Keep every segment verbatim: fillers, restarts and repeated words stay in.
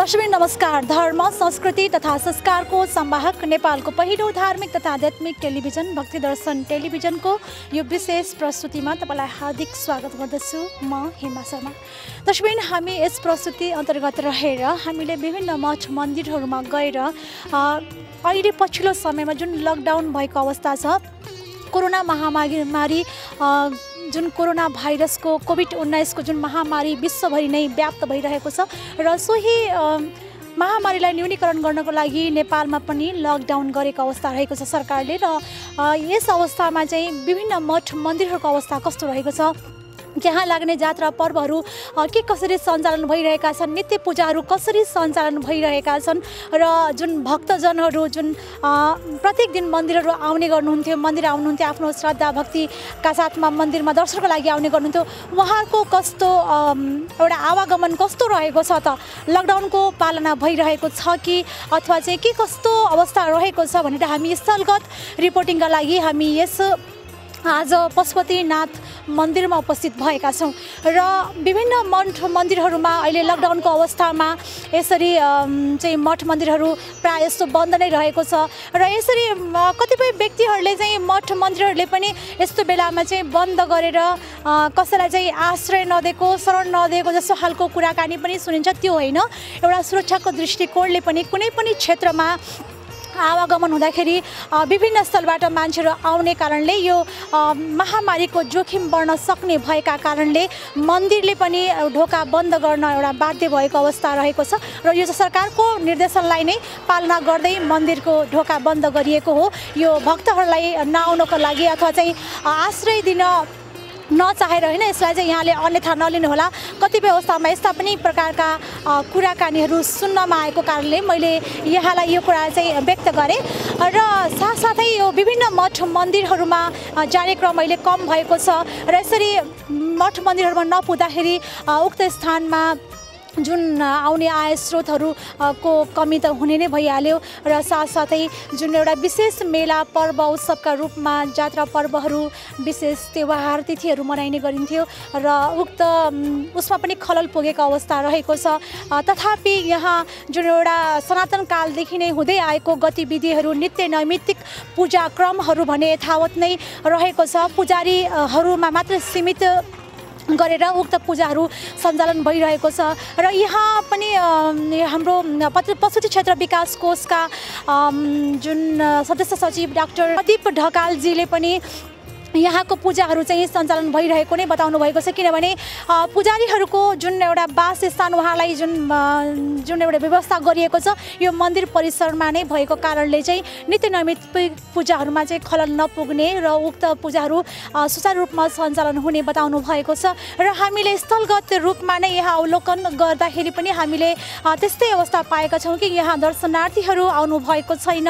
दशमी नमस्कार। धर्म संस्कृति तथा संस्कार को संवाहक नेपालको पहिलो धार्मिक तथा आध्यात्मिक टेलिभिजन भक्ति दर्शन टेलिभिजन को यो विशेष प्रस्तुति में तपाईलाई हार्दिक स्वागत गर्दछु। म हेमा शर्मा। दशमी हामी यस प्रस्तुति अंतर्गत रहेर हामीले विभिन्न मठ मन्दिरहरुमा गएर अहिले पछिल्लो समय में जुन लकडाउन भएको अवस्था छ, कोरोना महामारी जुन कोरोना भाइरस को कोविड उन्नाइस को जुन महामारी विश्वभरि नै व्याप्त भइरहेको छ र सोही महामारीलाई न्यूनीकरण गर्नको लागि नेपालमा पनि लकडाउन गरेको अवस्था रहेको छ सरकारले। र यस अवस्थामा चाहिँ विभिन्न मठ मन्दिरहरूको अवस्था कस्तो रहेको छ, त्यहाँ लाग्ने जात्रा पर्वहरू के कसरी सञ्चालन भइरहेका छन्, नित्य पूजाहरू कसरी सञ्चालन भइरहेका छन् र जुन भक्तजनहरू जुन प्रत्येक दिन मन्दिरहरू आउने गर्नुहुन्थ्यो, मन्दिर आउनुहुन्थ्यो आफ्नो श्रद्धा भक्तिका साथमा मन्दिरमा दर्शनको लागि आउने गर्नुहुन्थ्यो, उहाँहरूको कस्तो एउटा आवागमन कस्तो रहेको छ, त लकडाउनको पालना भइरहेको छ कि अथवा चाहिँ के कस्तो अवस्था रहेको छ भनेर हामी स्थलगत रिपोर्टिङका लागि हामी यस आज पशुपतिनाथ मंदिर में उपस्थित भएका छौं र विभिन्न मठ मन्दिरहरुमा अहिले लकडाउन को अवस्था में यसरी चाहिँ मठ मन्दिरहरु प्राय जस्तो बन्द नै रहेको छ र यसरी कतिपय व्यक्तिहरुले चाहिँ मठ मन्दिरहरुले पनि यस्तो बेलामा चाहिँ बन्द गरेर कसैलाई चाहिँ आश्रय नदिएको शरण नदिएको जस्तो हालको कुराकानी पनि सुनिन्छ। त्यो होइन, एउटा सुरक्षाको दृष्टिकोणले पनि कुनै पनि क्षेत्रमा आवागमन हुँदाखेरि विभिन्न स्थलबाट मान्छेहरू आउने कारणले यो महामारीको जोखिम बढ्न सक्ने भएका कारणले मन्दिरले पनि ढोका बन्द गर्न एउटा बाध्य भएको अवस्था रहेको छ र यो सरकारको निर्देशनलाई नै पालना गर्दै मन्दिरको ढोका बन्द गरिएको हो। यो भक्तहरूलाई नआउनको लागि अथवा चाहिँ आश्रय दिन नचाहेर होइन, यसलाई चाहिँ यहाँले अन्यथा नलिनुहोला। कतिपय अवस्थामा यस्ता पनि प्रकारका कुराकानीहरू सुन्नमा आएको कारणले मैले यहाँलाई यो कुरा चाहिँ व्यक्त गरेँ र साथसाथै यो विभिन्न मठ मन्दिरहरूमा जाने क्रम अहिले कम भएको छ र यसरी मठ मन्दिरहरूमा नपुग्दाखेरि उक्त स्थानमा जुन आउने आय स्रोतहरूको कमी त हुने नै भइहाल्यो र साथसाथै जुन एउटा विशेष मेला पर्व उत्सवका रूपमा जात्रा पर्वहरू विशेष त्यौहार तिथिहरू मनाइने गरिन्थ्यो र उक्त उसमा पनि खलल पुगेको अवस्था रहेको छ। तथापि यहाँ जुन एउटा सनातन कालदेखि नै हुँदै आएको गतिविधिहरू नित्य नैमित्तिक पूजा क्रमहरू भने यथावत नै रहेको छ। पुजारीहरूमा मात्र सीमित गरेर उक्त पूजाहरू सञ्चालन भइरहेको छ र यहाँ पनि हाम्रो पशुपति क्षेत्र विकास कोषका जुन सदस्य सचिव डाक्टर प्रदीप ढकालजीले पनि यहाँको पूजाहरू चाहिँ सञ्चालन भइरहेको नै बताउनु भएको छ। किनभने पुजारीहरूको जुन एउटा वासस्थान उहाँलाई जुन जुन एउटा व्यवस्था गरिएको छ यो मन्दिर परिसरमा नै भएको कारणले चाहिँ नित्य नैमित्तिक पूजाहरूमा चाहिँ खलल नपुग्ने र उक्त पूजाहरू सुचारू रूपमा सञ्चालन हुने बताउनु भएको छ र हामीले स्थलगत रूपमा नै यहाँ अवलोकन गर्दाखेरि पनि हामीले त्यस्तै अवस्था पाएका छौँ कि यहाँ दर्शनार्थीहरू आउनुभएको छैन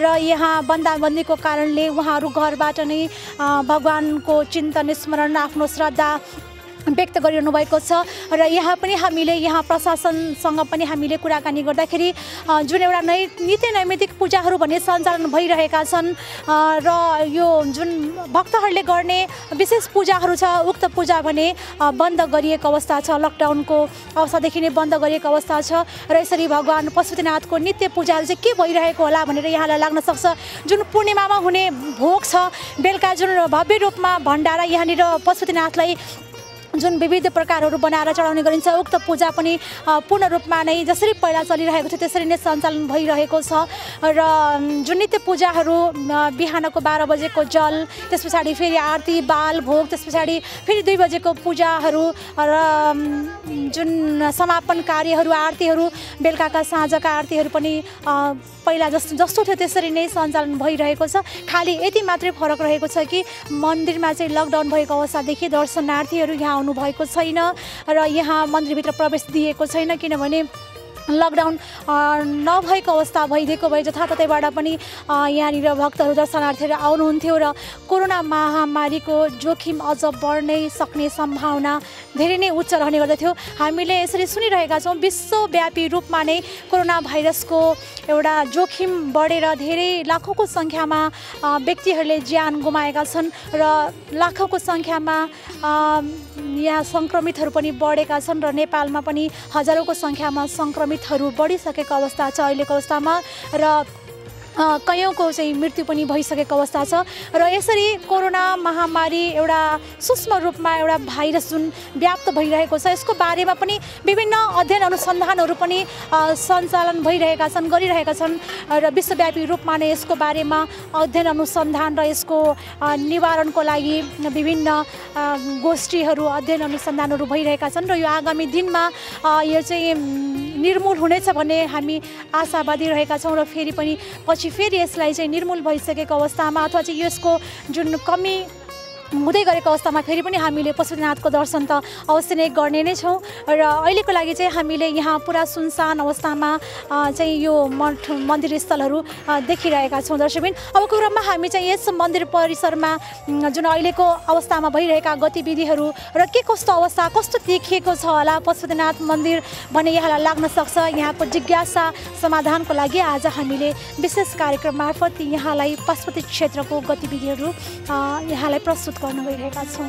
र यहाँ बन्दाबन्दीको कारणले उहाँहरू घरबाट नै भगवानको चिन्तन स्मरण आफ्नो श्रद्धा व्यक्त गरिरहनु भएको छ र यहाँ पनि हामीले यहाँ प्रशासनसँग पनि हामीले कुराकानी गर्दाखेरि जुन एउटा नै नित्य नैमित्तिक पूजाहरू भने सञ्चालन भइरहेका छन् र यो जुन भक्तहरूले गर्ने विशेष पूजाहरू छ उक्त पूजा भने बन्द गरिएको अवस्था छ, लकडाउनको अवस्थादेखि नै बन्द गरिएको अवस्था छ र यसरी भगवान् पशुपतिनाथको नित्य पूजाहरू चाहिँ के भइरहेको होला भनेर यहाँलाई लाग्न सक्छ। जुन पूर्णिमामा हुने भोग छ, बेलुका जुन भव्य रूपमा भण्डारा यहाँनिर पशुपतिनाथलाई जुन विविध प्रकारहरू बनाएर चढाउने गरिन्छ, उक्त पूजा पनि पूर्ण रूपमा नै जसरी पहिला चलिरहेको थियो त्यसरी नै सञ्चालन भइरहेको छ र जुन नित्य पूजाहरू बिहानको बाह्र बजेको जल, त्यस पछाडि फेरि आरती बाल भोग, त्यस पछाडि फेरि दुई बजेको पूजाहरू र जुन समापन कार्यहरू आरतीहरू बेलुकाका साँझका आरतीहरू पनि पहिला जस्तो जस्तो थियो त्यसरी नै सञ्चालन भइरहेको छ। खालि यति मात्रै फरक रहेको छ कि मन्दिरमा चाहिँ लकडाउन भएको अवस्थादेखि दर्शनार्थीहरू यहाँ भएको छैन र यहाँ मन्दिरभित्र प्रवेश दिएको छैन। किनभने लकडाउन नभएको अवस्था भइदिएको भए जथाततैबाट पनि यहाँनिर भक्तहरू दर्शनार्थीहरू आउनुहुन्थ्यो र कोरोना महामारीको जोखिम अझ बढ्नै सक्ने सम्भावना धेरै नै उच्च रहने गर्दथ्यो। हामीले यसरी सुनिरहेका छौँ विश्वव्यापी रूपमा नै कोरोना भाइरसको एउटा जोखिम बढेर धेरै लाखौँको सङ्ख्यामा व्यक्तिहरूले ज्यान गुमाएका छन् र लाखौँको सङ्ख्यामा यहाँ सङ्क्रमितहरू पनि बढेका छन् र नेपालमा पनि हजारौँको सङ्ख्यामा सङ्क्रमित पीडितहरू बढिसकेको अवस्था छ अहिलेको अवस्थामा र कयौँको चाहिँ मृत्यु पनि भइसकेको अवस्था छ र यसरी कोरोना महामारी एउटा सूक्ष्म रूपमा एउटा भाइरस जुन व्याप्त भइरहेको छ यसको बारेमा पनि विभिन्न अध्ययन अनुसन्धानहरू पनि सञ्चालन भइरहेका छन् गरिरहेका छन् र विश्वव्यापी रूपमा नै यसको बारेमा अध्ययन अनुसन्धान र यसको निवारणको लागि विभिन्न गोष्ठीहरू अध्ययन अनुसन्धानहरू भइरहेका छन् र यो आगामी दिनमा यो चाहिँ निर्मूल हुनेछ भन्ने हामी आशावादी रहेका छौँ र फेरि पनि पछि फेरि यसलाई चाहिँ निर्मूल भइसकेको अवस्थामा अथवा चाहिँ यसको जुन कमी हुँदै गरेको अवस्थामा फेरि पनि हामीले पशुपतिनाथको दर्शन त अवश्य नै गर्ने नै छौँ र अहिलेको लागि चाहिँ हामीले यहाँ पुरा सुनसान अवस्थामा चाहिँ यो मन्दिर स्थलहरू देखिरहेका छौँ दर्शकबिन। अबको क्रममा हामी चाहिँ यस मन्दिर परिसरमा जुन अहिलेको अवस्थामा भइरहेका गतिविधिहरू र के कस्तो अवस्था कस्तो देखिएको छ होला पशुपतिनाथ मन्दिर भन्ने यहाँलाई लाग्न सक्छ। यहाँको जिज्ञासा समाधानको लागि आज हामीले विशेष कार्यक्रम मार्फत यहाँलाई पशुपति क्षेत्रको गतिविधिहरू यहाँलाई प्रस्तुत गर्न गइरहेका छौँ।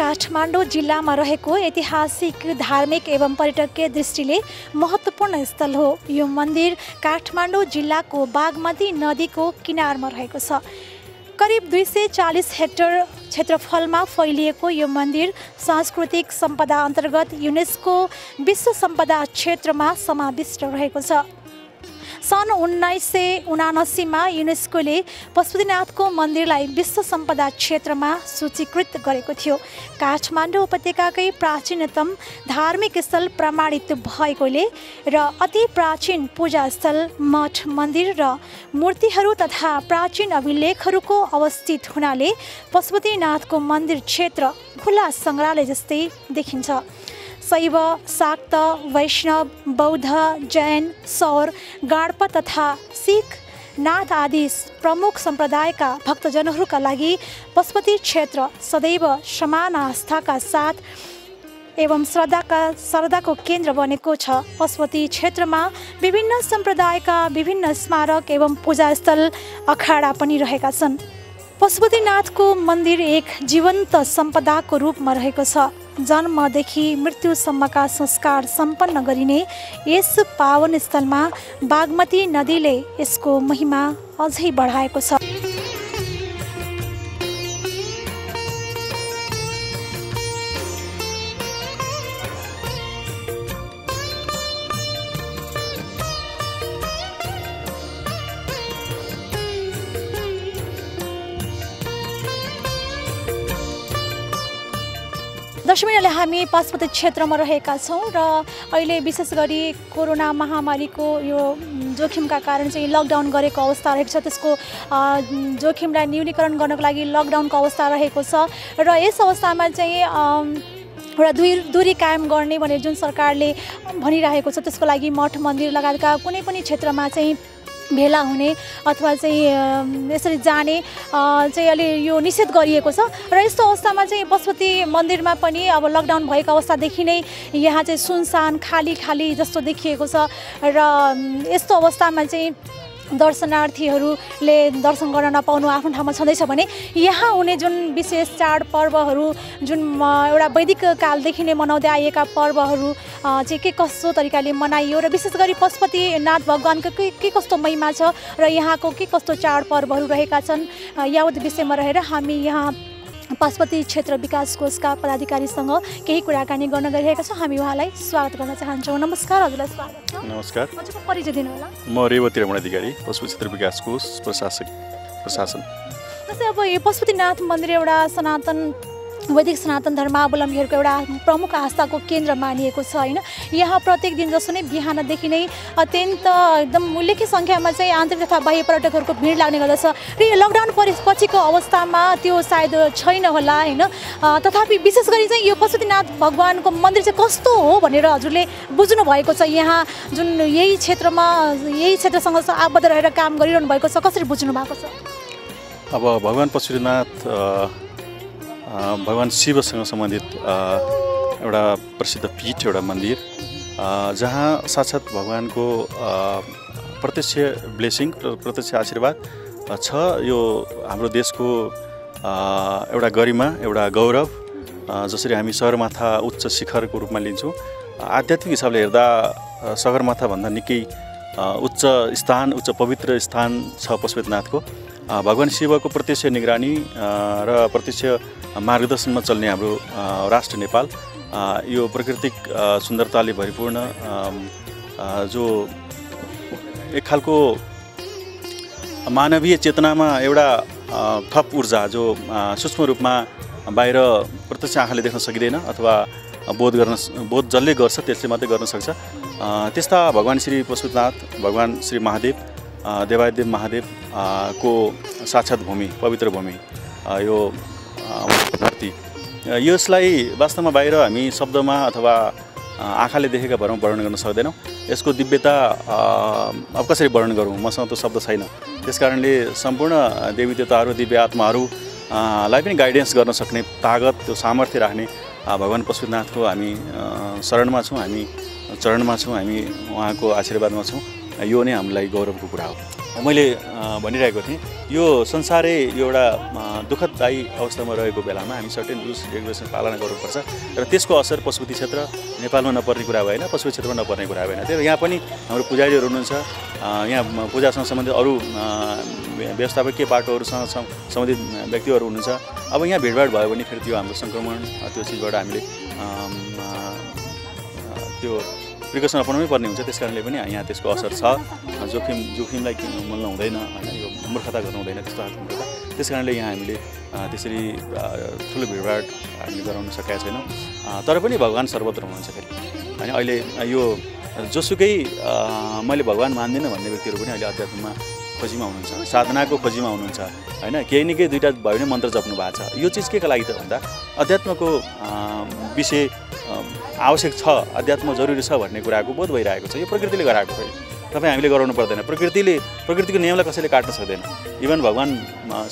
काठमाडौँ जिल्लामा रहेको ऐतिहासिक धार्मिक एवं पर्यटकीय दृष्टिले महत्त्वपूर्ण स्थल हो। यो मन्दिर काठमाडौँ जिल्लाको बागमती नदीको किनारमा रहेको छ। करिब दुई सय चालिस हेक्टर क्षेत्रफलमा फैलिएको यो मन्दिर सांस्कृतिक सम्पदा अन्तर्गत युनेस्को विश्व सम्पदा क्षेत्रमा समाविष्ट रहेको छ। सन् उन्नाइस सय उनासीमा युनेस्कोले पशुपतिनाथको मन्दिरलाई विश्व सम्पदा क्षेत्रमा सूचीकृत गरेको थियो। काठमाडौँ उपत्यकाकै प्राचीनतम धार्मिक स्थल प्रमाणित भएकोले र अति प्राचीन पूजास्थल मठ मन्दिर र मूर्तिहरू तथा प्राचीन अभिलेखहरूको अवस्थित हुनाले पशुपतिनाथको मन्दिर क्षेत्र खुला सङ्ग्रहालय जस्तै देखिन्छ। शैव शाक्त वैष्णव बौद्ध जैन सौर गाडपा तथा सिख नाथ आदि प्रमुख सम्प्रदायका भक्तजनहरूका लागि पशुपति क्षेत्र सदैव समान आस्थाका साथ एवं श्रद्धाका श्रद्धाको केन्द्र बनेको छ। पशुपति क्षेत्रमा विभिन्न सम्प्रदायका विभिन्न स्मारक एवं पूजास्थल अखाडा पनि रहेका छन्। पशुपतिनाथको मन्दिर एक जीवन्त सम्पदाको रूपमा रहेको छ। जन्मदेखि मृत्युसम्मका संस्कार सम्पन्न गरिने यस पावन स्थलमा बागमती नदीले यसको महिमा अझै बढाएको छ। दर्शकबिनले हामी पशुपति क्षेत्रमा रहेका छौँ र अहिले विशेष गरी कोरोना महामारीको यो जोखिमका कारण चाहिँ लकडाउन गरेको अवस्था रहेको छ। त्यसको जोखिमलाई न्यूनीकरण गर्नको लागि लकडाउनको अवस्था रहेको छ र यस अवस्थामा चाहिँ एउटा दूरी कायम गर्ने भनेर जुन सरकारले भनिरहेको छ त्यसको लागि मठ मन्दिर लगायतका कुनै पनि क्षेत्रमा चाहिँ भेला हुने अथवा चाहिँ यसरी जाने चाहिँ अलि यो निषेध गरिएको छ र यस्तो अवस्थामा चाहिँ पशुपति मन्दिरमा पनि अब लकडाउन भएको अवस्थादेखि नै यहाँ चाहिँ सुनसान खाली खाली जस्तो देखिएको छ र यस्तो अवस्थामा चाहिँ दर्शनार्थीहरूले दर्शन गर्न नपाउनु आफ्नो ठाउँमा छँदैछ भने यहाँ हुने जुन विशेष चाडपर्वहरू जुन एउटा वैदिक कालदेखि नै मनाउँदै आएका पर्वहरू चाहिँ के कस्तो तरिकाले मनाइयो र विशेष गरी पशुपतिनाथ भगवानको के के कस्तो महिमा छ र यहाँको के कस्तो चाडपर्वहरू रहेका छन् यावत विषयमा रहेर हामी यहाँ पशुपति क्षेत्र विकास कोषका पदाधिकारीसँग केही कुराकानी गर्न गइरहेका छौं। हामी उहाँलाई स्वागत गर्न चाहन्छौं। नमस्कार, हजुरलाई स्वागत छ। नमस्कार, हजुरको परिचय दिनु होला। म रेवती रमण अधिकारी, पशुपति क्षेत्र विकास कोष प्रशासक प्रशासन। जस्तै अब यो पशुपतिनाथ मन्दिर एउटा सनातन वैदिक सनातन धर्मावलम्बीहरूको एउटा प्रमुख आस्थाको केन्द्र मानिएको छ हैन। यहाँ प्रत्येक दिन जसो नै बिहानदेखि नै अत्यन्त एकदम उल्लेख्य सङ्ख्यामा चाहिँ आन्तरिक तथा बाह्य पर्यटकहरूको भिड लाग्ने गर्दछ र यो लकडाउन पछिको अवस्थामा त्यो सायद छैन होला हैन। तथापि विशेष गरी चाहिँ यो पशुपतिनाथ भगवानको मन्दिर चाहिँ कस्तो हो भनेर हजुरले बुझ्नु भएको छ। यहाँ जुन यही क्षेत्रमा यही क्षेत्रसँग आबद्ध रहेर काम गरिरहनु भएको छ, कसरी बुझ्नु भएको छ? अब भगवान पशुपतिनाथ भगवान शिवसँग सम्बन्धित एउटा प्रसिद्ध पीठ, एउटा मन्दिर, जहाँ साक्षात् भगवानको प्रत्यक्ष ब्लेसिङ, प्रत्यक्ष आशीर्वाद छ। यो हाम्रो देशको एउटा गरिमा, एउटा गौरव। जसरी हामी सगरमाथा उच्च शिखरको रूपमा लिन्छौँ, आध्यात्मिक हिसाबले हेर्दा सगरमाथाभन्दा निकै उच्च स्थान, उच्च पवित्र स्थान छ पशुपतिनाथको। भगवान शिवको प्रत्यक्ष निगरानी र प्रत्यक्ष मार्गदर्शनमा चल्ने हाम्रो राष्ट्र नेपाल, यो प्राकृतिक सुन्दरताले भरिपूर्ण जो एक खालको मानवीय चेतनामा एउटा थप ऊर्जा जो सूक्ष्म रूपमा बाहिर प्रत्यक्ष आँखाले देख्न सकिँदैन अथवा बोध गर्न बोध जसले गर्छ त्यसले मात्रै गर्न सक्छ, त्यस्ता भगवान श्री पशुपतिनाथ, भगवान श्री महादेव, देवादिदेव महादेव को साक्षात् भूमि, पवित्र भूमि यो धरती। यसलाई वास्तवमा बाहिर हामी शब्दमा अथवा आँखाले देखेका भरमा वर्णन गर्न सक्दैनौँ। यसको दिव्यता अब कसरी वर्णन गरौँ, मसँग त शब्द छैन। त्यस कारणले सम्पूर्ण देवी देवताहरू, दिव्य आत्माहरूलाई पनि गाइडेन्स गर्न सक्ने तागत, त्यो सामर्थ्य राख्ने भगवान पशुपतिनाथको हामी शरणमा छौँ, हामी चरणमा छौँ, हामी उहाँको आशीर्वादमा छौँ। यो नै हामीलाई गौरवको कुरा हो। मैले भनिरहेको थिएँ, यो संसारै यो एउटा दुःखदायी अवस्थामा रहेको बेलामा हामी सर्टेन रुल्स रेगुलेसन पालना गर्नुपर्छ र त्यसको असर पशुपति क्षेत्र नेपालमा नपर्ने कुरा भएन, पशुपति क्षेत्रमा नपर्ने कुरा भएन। त्यही भएर यहाँ पनि हाम्रो पुजारीहरू हुनुहुन्छ, यहाँ पूजासँग सम्बन्धित अरू व्यवस्थापकीय बाटोहरूसँग सम्बन्धित व्यक्तिहरू हुनुहुन्छ। अब यहाँ भिडभाड भयो भने फेरि त्यो हाम्रो सङ्क्रमण, त्यो चिजबाट हामीले त्यो प्रिकसन अपनाउनै पर्ने हुन्छ। त्यस कारणले पनि यहाँ त्यसको असर छ। जोखिम जोखिमलाई मोल्न हुँदैन होइन, यो मूर्खता गर्नु हुँदैन त्यस्तो खालको मूर्खता। त्यस कारणले यहाँ हामीले त्यसरी ठुलो भिडभाड हामीले गराउन सकेका छैनौँ। तर पनि भगवान् सर्वत्र हुनुहुन्छ फेरि होइन। अहिले यो जोसुकै मैले भगवान् मान्दिनँ भन्ने व्यक्तिहरू पनि अहिले अध्यात्ममा खोजीमा हुनुहुन्छ, साधनाको खोजीमा हुनुहुन्छ होइन। केही न केही दुईवटा भयो भने मन्त्र जप्नु भएको छ। यो चिज केका लागि त भन्दा अध्यात्मको विषय आवश्यक छ, अध्यात्म जरुरी छ भन्ने कुराको बोध भइरहेको छ। यो प्रकृतिले गराएको फेरि तपाईँ हामीले गराउनु पर्दैन। प्रकृतिले प्रकृतिको नियमलाई कसैले काट्न सक्दैन, इभन भगवान्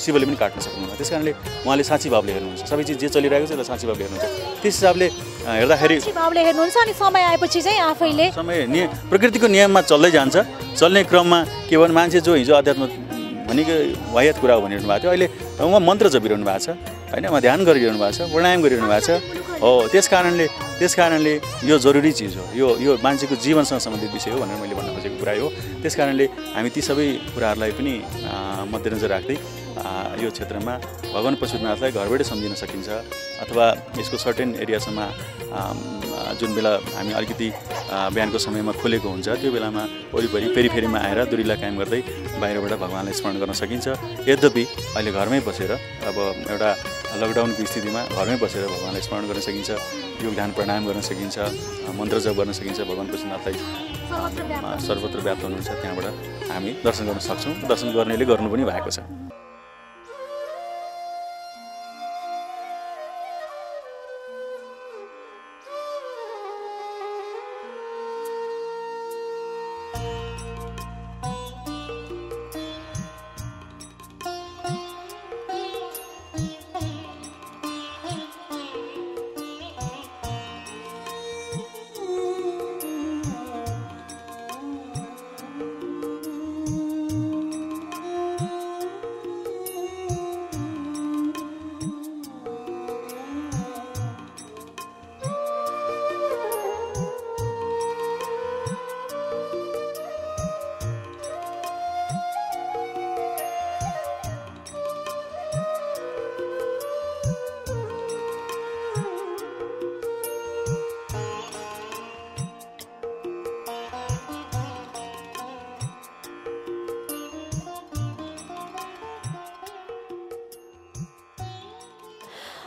शिवले पनि काट्न सक्नुहुन्न। त्यस कारणले उहाँले साँची भावले हेर्नुहुन्छ सबै चिज, जे चलिरहेको छ त्यसलाई साँची भावले हेर्नुहुन्छ। त्यस हिसाबले हेर्दाखेरि भावले हेर्नुहुन्छ अनि समय आएपछि चाहिँ आफैले समय नि प्रकृतिको नियममा चल्दै जान्छ। चल्ने क्रममा के भन्नु, मान्छे जो हिजो अध्यात्म भनेको वायत कुरा हो भनिरहनु भएको थियो, अहिले उहाँ मन्त्र जपिरहनु भएको छ होइन, उहाँ ध्यान गरिरहनु भएको छ, प्राणायाम गरिरहनु भएको छ हो। त्यस कारणले त्यस कारणले यो जरुरी चिज हो, यो यो मान्छेको जीवनसँग सम्बन्धित विषय हो भनेर मैले भन्न खोजेको कुरा हो। त्यस कारणले हामी ती सबै कुराहरूलाई पनि मध्यनजर राख्दै यो क्षेत्रमा भगवान पशुपतिनाथलाई घरबाटै सम्झिन सकिन्छ अथवा यसको सर्टेन एरियासम्म जुन बेला हामी अलिकति बिहानको समयमा खोलेको हुन्छ त्यो बेलामा वरिपरि पेरिफेरीमा आएर दुरीलाई कायम गर्दै बाहिरबाट भगवान्लाई स्मरण गर्न सकिन्छ। यद्यपि अहिले घरमै बसेर अब एउटा लकडाउनको स्थितिमा घरमै बसेर भगवान्लाई स्मरण गर्न सकिन्छ, योगदान प्रणाम गर्न सकिन्छ, मन्त्र जप गर्न सकिन्छ। भगवान पशुपतिनाथलाई सर्वत्र व्याप्त हुनुहुन्छ, त्यहाँबाट हामी दर्शन गर्न सक्छौँ। दर्शन गर्नेले गर्नु पनि भएको छ।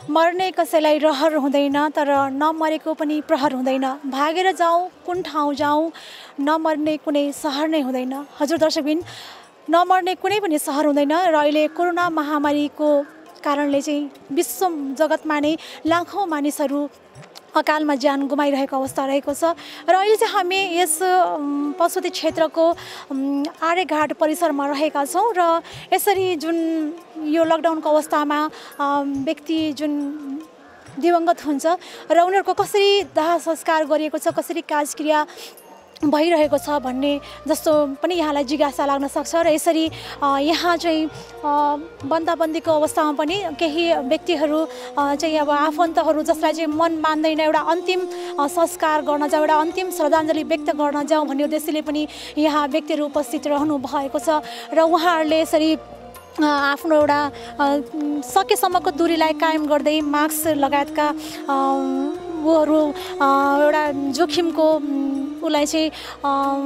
मर्ने कसैलाई रहर हुँदैन तर नमरेको पनि प्रहर हुँदैन। भागेर जाऊँ कुन ठाउँ जाऊँ नमर्ने कुनै सहर नै हुँदैन। हजुर दर्शकबिन, नमर्ने कुनै पनि सहर हुँदैन र अहिले कोरोना महामारीको कारणले चाहिँ विश्व जगतमा नै लाखौँ मानिसहरू अकालमा ज्यान गुमाइरहेको अवस्था रहेको छ। र अहिले चाहिँ हामी यस पशुपति क्षेत्रको आर्यघाट परिसरमा रहेका छौँ र यसरी जुन यो लकडाउनको अवस्थामा व्यक्ति जुन दिवंगत हुन्छ र उनीहरूको कसरी दाह संस्कार गरिएको छ, कसरी काजक्रिया भइरहेको छ भन्ने जस्तो पनि यहाँलाई जिज्ञासा लाग्न सक्छ। र यसरी यहाँ चाहिँ बन्दाबन्दीको अवस्थामा पनि केही व्यक्तिहरू चाहिँ अब आफन्तहरू जसलाई चाहिँ मन मान्दैन, एउटा अन्तिम संस्कार गर्न जाउँ, एउटा अन्तिम श्रद्धाञ्जली व्यक्त गर्न जाउँ भन्ने उद्देश्यले पनि यहाँ व्यक्तिहरू उपस्थित रहनु भएको छ। र उहाँहरूले यसरी आफ्नो एउटा सकेसम्मको दूरीलाई कायम गर्दै मास्क लगायतका ऊहरू एउटा जोखिमको उलाई चाहिँ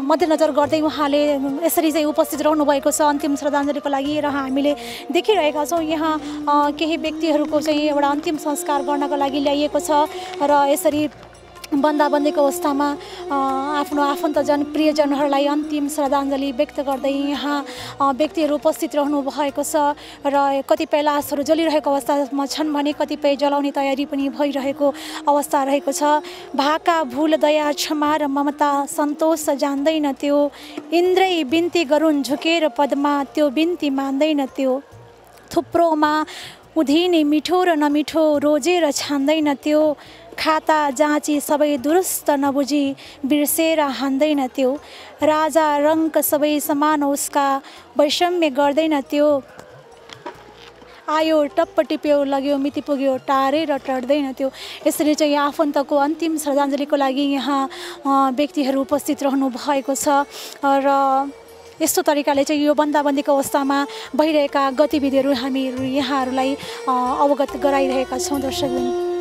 मध्यनजर गर्दै उहाँले यसरी चाहिँ उपस्थित रहनुभएको छ अन्तिम श्रद्धाञ्जलीको लागि। र हामीले देखिरहेका छौँ यहाँ केही व्यक्तिहरूको चाहिँ एउटा अन्तिम संस्कार गर्नको लागि ल्याइएको छ र यसरी बन्दाबन्दीको अवस्थामा आफ्नो आफन्तजन प्रियजनहरूलाई अन्तिम श्रद्धाञ्जली व्यक्त गर्दै यहाँ व्यक्तिहरू उपस्थित रहनुभएको छ। र कतिपय लासहरू जलिरहेको अवस्थामा छन् भने कतिपय जलाउने तयारी पनि भइरहेको अवस्था रहेको छ। भाका भूल दया क्षमा र ममता सन्तोष जान्दैन त्यो, इन्द्रै बिन्ती गरुन् झुकेर पदमा त्यो बिन्ती मान्दैन त्यो, थुप्रोमा उधिने मिठो र नमिठो रोजेर छान्दैन त्यो, खाता जाँची सबै दुरुस्त नबुझी बिर्सेर हान्दैन त्यो, राजा रङ्क सबै समान उसका वैषम्य गर्दैन त्यो, आयो टप्प टिप्यो लग्यो मिति पुग्यो टारेर टर्दैन त्यो। यसरी चाहिँ आफन्तको अन्तिम श्रद्धाञ्जलीको लागि यहाँ व्यक्तिहरू उपस्थित रहनु भएको छ र यस्तो तरिकाले चाहिँ यो बन्दाबन्दीको अवस्थामा भइरहेका गतिविधिहरू हामी यहाँहरूलाई अवगत गराइरहेका छौँ। दर्शकबिन,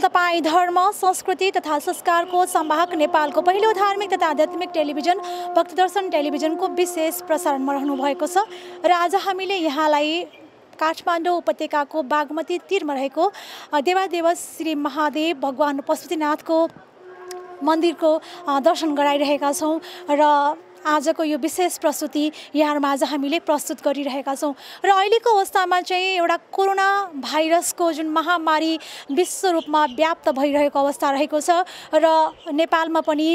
तपाईँ धर्म संस्कृति तथा संस्कारको सम्वाहक नेपालको पहिलो धार्मिक तथा आध्यात्मिक टेलिभिजन भक्ति दर्शन टेलिभिजनको विशेष प्रसारणमा रहनु भएको छ। र आज हामीले यहाँलाई काठमाडौँ उपत्यकाको बागमती तीरमा रहेको देवादेव श्री महादेव भगवान पशुपतिनाथको मन्दिरको दर्शन गराइरहेका छौँ र आजको यो विशेष प्रस्तुति यहाँहरूमा आज हामीले प्रस्तुत गरिरहेका छौँ। र अहिलेको अवस्थामा चाहिँ एउटा कोरोना भाइरसको जुन महामारी विश्व रूपमा व्याप्त भइरहेको अवस्था रहेको छ र नेपालमा पनि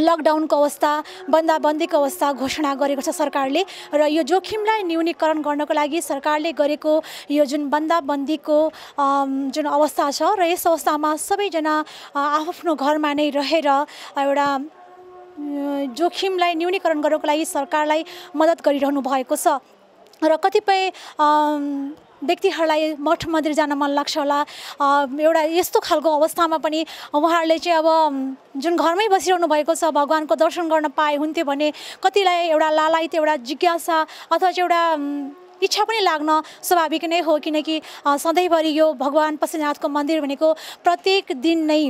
लकडाउनको अवस्था, बन्दाबन्दीको अवस्था घोषणा गरेको छ सरकारले। र यो जोखिमलाई न्यूनीकरण गर्नको लागि सरकारले गरेको यो जुन बन्दाबन्दीको जुन अवस्था छ र यस अवस्थामा सबैजना आफ्नो घरमा नै रहेर एउटा जोखिमलाई न्यूनीकरण गर्नको लागि सरकारलाई मद्दत गरिरहनु भएको छ। र कतिपय व्यक्तिहरूलाई मठ मन्दिर जान मन लाग्छ होला, एउटा यस्तो खालको अवस्थामा पनि उहाँहरूले चाहिँ अब जुन घरमै बसिरहनु भएको छ भगवानको दर्शन गर्न पाए हुन्थ्यो भने कतिलाई एउटा लालायित, एउटा जिज्ञासा अथवा चाहिँ एउटा इच्छा पनि लाग्न स्वाभाविक नै हो, किनकि सधैँभरि यो भगवान पशुपतिनाथको मन्दिर भनेको प्रत्येक दिन नै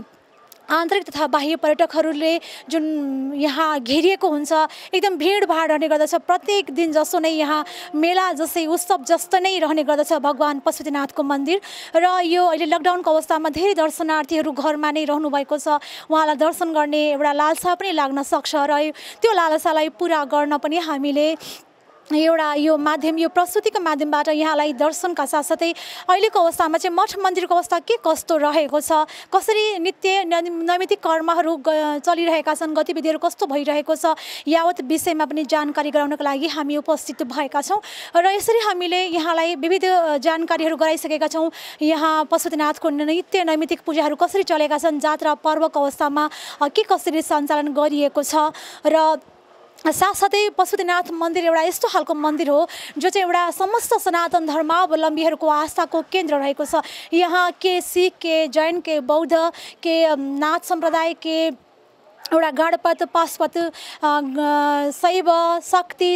आन्तरिक तथा बाह्य पर्यटकहरूले जुन यहाँ घेरिएको हुन्छ, एकदम भिडभाड रहने गर्दछ। प्रत्येक दिन जसो नै यहाँ मेला जस्तै, उत्सव जस्तो नै रहने गर्दछ भगवान् पशुपतिनाथको मन्दिर। र यो अहिले लकडाउनको अवस्थामा धेरै दर्शनार्थीहरू घरमा नै रहनुभएको छ, उहाँलाई दर्शन गर्ने एउटा लालसा पनि लाग्न सक्छ र त्यो लालसालाई पुरा गर्न पनि हामीले एउटा यो माध्यम, यो प्रस्तुतिको माध्यमबाट यहाँलाई दर्शनका साथसाथै अहिलेको अवस्थामा चाहिँ मठ मन्दिरको अवस्था के कस्तो रहेको छ, कसरी नित्य नैमित्तिक कर्महरू चलिरहेका छन्, गतिविधिहरू कस्तो भइरहेको छ, यावत विषयमा पनि जानकारी गराउनको लागि हामी उपस्थित भएका छौँ। र यसरी हामीले यहाँलाई विविध जानकारीहरू गराइसकेका छौँ। यहाँ पशुपतिनाथको नित्य नैमित्तिक पूजाहरू कसरी चलेका छन्, जात्रा पर्वको अवस्थामा के कसरी सञ्चालन गरिएको छ, र साथसाथै पशुपतिनाथ मन्दिर एउटा यस्तो खालको मन्दिर हो जो चाहिँ एउटा समस्त सनातन धर्मावलम्बीहरूको आस्थाको केन्द्र रहेको छ। यहाँ के सिख, के जैन, के बौद्ध, के नाथ सम्प्रदाय, के एउटा गाडपत पाशपत शैव शक्ति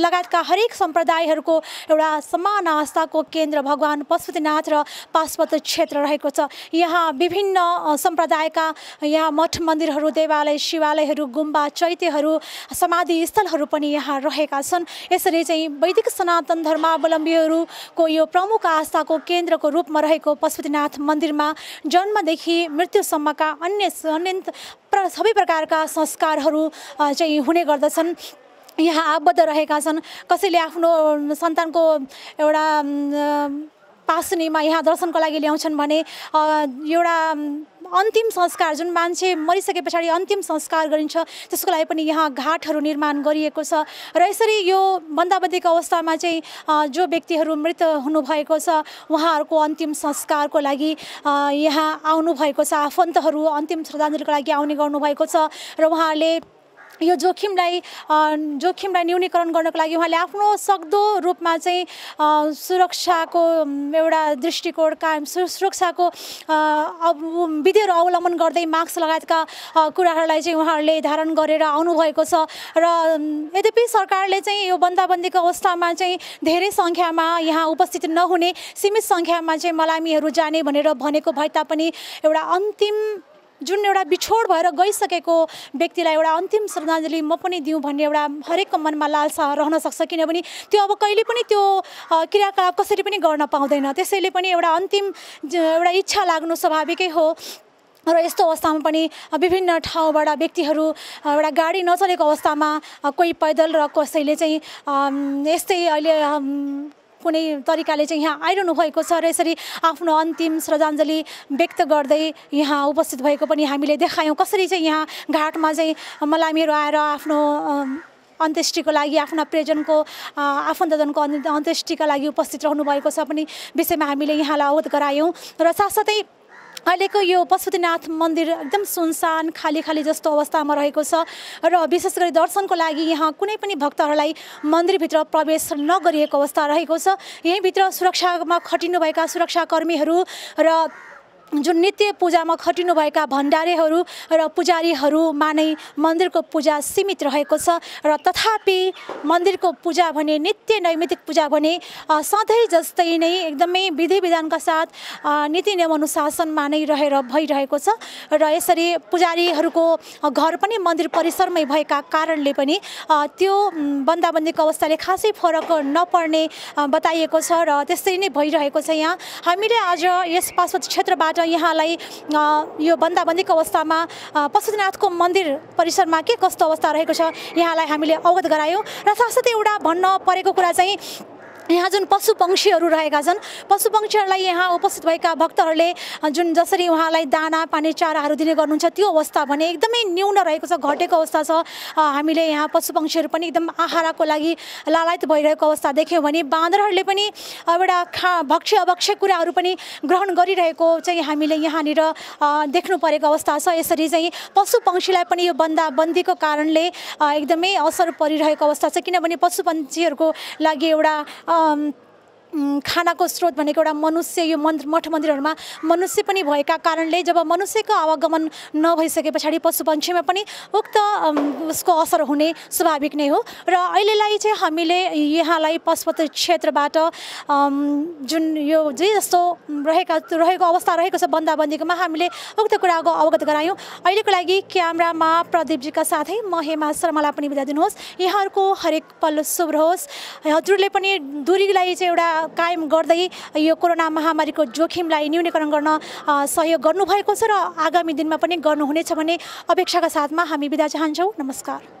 लगायतका हरेक सम्प्रदायहरूको एउटा समान आस्थाको केन्द्र भगवान पशुपतिनाथ र पाशपत क्षेत्र रहेको छ। यहाँ विभिन्न सम्प्रदायका यहाँ मठ मन्दिरहरू, देवालय, शिवालयहरू, गुम्बा, चैत्यहरू, समाधि स्थलहरू पनि यहाँ रहेका छन्। यसरी चाहिँ वैदिक सनातन धर्मावलम्बीहरूको यो प्रमुख आस्थाको केन्द्रको रूपमा रहेको पशुपतिनाथ मन्दिरमा जन्मदेखि मृत्युसम्मका अन्य अनन्त सबै प्रकारका संस्कारहरू चाहिँ हुने गर्दछन्। यहाँ आबद्ध रहेका छन्। कसैले आफ्नो सन्तानको एउटा पासनीमा यहाँ दर्शनको लागि ल्याउँछन् भने एउटा अन्तिम संस्कार, जुन मान्छे मरिसके पछाडि अन्तिम संस्कार गरिन्छ, त्यसको लागि पनि यहाँ घाटहरू निर्माण गरिएको छ। र यसरी यो बन्दाबन्दीको अवस्थामा चाहिँ जो व्यक्तिहरू मृत हुनुभएको छ उहाँहरूको अन्तिम संस्कारको लागि यहाँ आउनुभएको छ। आफन्तहरू अन्तिम श्रद्धाञ्जलीको लागि आउने गर्नुभएको छ र उहाँहरूले यो जोखिमलाई जोखिमलाई न्यूनीकरण गर्नको लागि उहाँले आफ्नो सक्दो रूपमा चाहिँ सुरक्षाको एउटा दृष्टिकोण कायम सुरक्षाको विधिहरू अवलम्बन गर्दै मास्क लगायतका कुराहरूलाई चाहिँ उहाँहरूले धारण गरेर आउनुभएको छ। र यद्यपि सरकारले चाहिँ यो बन्दाबन्दीको अवस्थामा चाहिँ धेरै सङ्ख्यामा यहाँ उपस्थित नहुने, सीमित सङ्ख्यामा चाहिँ मलामीहरू जाने भनेर भनेको भए तापनि एउटा अन्तिम जुन एउटा बिछोड भएर गइसकेको व्यक्तिलाई एउटा अन्तिम श्रद्धाञ्जली म पनि दिउँ भन्ने एउटा हरेकको मनमा लालसा रहन सक्छ, किनभने त्यो अब कहिले पनि त्यो क्रियाकलाप कसरी पनि गर्न पाउँदैन। त्यसैले पनि एउटा अन्तिम एउटा इच्छा लाग्नु स्वाभाविकै हो। र यस्तो अवस्थामा पनि विभिन्न ठाउँबाट व्यक्तिहरू एउटा गाडी नचलेको अवस्थामा कोही पैदल र कसैले चाहिँ यस्तै अहिले कुनै तरिकाले चाहिँ यहाँ आइरहनु भएको छ र यसरी आफ्नो अन्तिम श्रद्धाञ्जली व्यक्त गर्दै यहाँ उपस्थित भएको पनि हामीले देखायौँ। कसरी चाहिँ यहाँ घाटमा चाहिँ मलामीहरू आएर आफ्नो अन्त्येष्टिको लागि, आफ्ना प्रियजनको आफन्तजनको अन्त्येष्टिका लागि उपस्थित रहनुभएको छ पनि विषयमा हामीले यहाँलाई अवगत गरायौँ। र साथसाथै अहिलेको यो पशुपतिनाथ मन्दिर एकदम सुनसान, खाली खाली जस्तो अवस्थामा रहेको छ र विशेष गरी दर्शनको लागि यहाँ कुनै पनि भक्तहरूलाई मन्दिरभित्र प्रवेश नगरिएको अवस्था रहेको छ। यहीँभित्र सुरक्षामा खटिनुभएका सुरक्षाकर्मीहरू र जुन नित्य पूजामा खटिनुभएका भण्डारीहरू र पुजारीहरूमा नै मन्दिरको पूजा सीमित रहेको छ। र तथापि मन्दिरको पूजा भने नित्य नैमित्तिक पूजा भने सधैँ जस्तै नै एकदमै विधि विधानका साथ नीति नियमअनुशासनमा नै रहेर भइरहेको छ। र यसरी पुजारीहरूको घर पनि मन्दिर परिसरमै भएका कारणले पनि त्यो बन्दाबन्दीको अवस्थाले खासै फरक नपर्ने बताइएको छ र त्यसै नै भइरहेको छ। यहाँ हामीले आज यस पार्श्व क्षेत्रबाट यहाँलाई यो बन्दाबन्दीको अवस्थामा पशुपतिनाथको मन्दिर परिसरमा के कस्तो अवस्था रहेको छ यहाँलाई हामीले अवगत गरायौँ। र साथसाथै एउटा भन्न परेको कुरा चाहिँ यहाँ जुन पशु पक्षीहरू रहेका छन्, पशु पक्षीहरूलाई यहाँ उपस्थित भएका भक्तहरूले जुन जसरी उहाँलाई दाना पानी चाराहरू दिने गर्नुहुन्छ त्यो अवस्था भने एकदमै न्यून रहेको छ, घटेको अवस्था छ। हामीले यहाँ पशु पक्षीहरू पनि एकदम आहाराको लागि लालायत भइरहेको अवस्था देख्यौँ भने बाँदरहरूले पनि एउटा खा भक्ष्य अभक्ष्य कुराहरू पनि ग्रहण गरिरहेको चाहिँ हामीले यहाँनिर देख्नु परेको अवस्था छ। यसरी चाहिँ पशु पक्षीलाई पनि यो बन्दाबन्दीको कारणले एकदमै असर परिरहेको अवस्था छ, किनभने पशु पक्षीहरूको लागि एउटा Um खानाको स्रोत भनेको एउटा मनुष्य, यो मन्दिर मठ मन्दिरहरूमा मनुष्य पनि भएका कारणले जब मनुष्यको आवागमन नभइसके पछाडि पशु पक्षीमा पनि उक्त उसको असर हुने स्वाभाविक नै हो। र अहिलेलाई चाहिँ हामीले यहाँलाई पशुपति क्षेत्रबाट जुन यो जे जस्तो रहेका रहेको अवस्था रहेको छ बन्दाबन्दीकोमा हामीले उक्त कुराको अवगत गरायौँ। अहिलेको लागि क्यामेरामा प्रदीपजीका साथै म हेमा शर्मालाई पनि बिदा दिनुहोस्। यहाँहरूको हरेक पल शुभ रहोस्। हजुरले पनि दूरीलाई चाहिँ एउटा कायम गर्दै यो कोरोना महामारीको जोखिमलाई न्यूनीकरण गर्न सहयोग गर्नुभएको छ र आगामी दिनमा पनि गर्नुहुनेछ भन्ने अपेक्षाका साथमा हामी बिदा चाहन्छौँ। नमस्कार।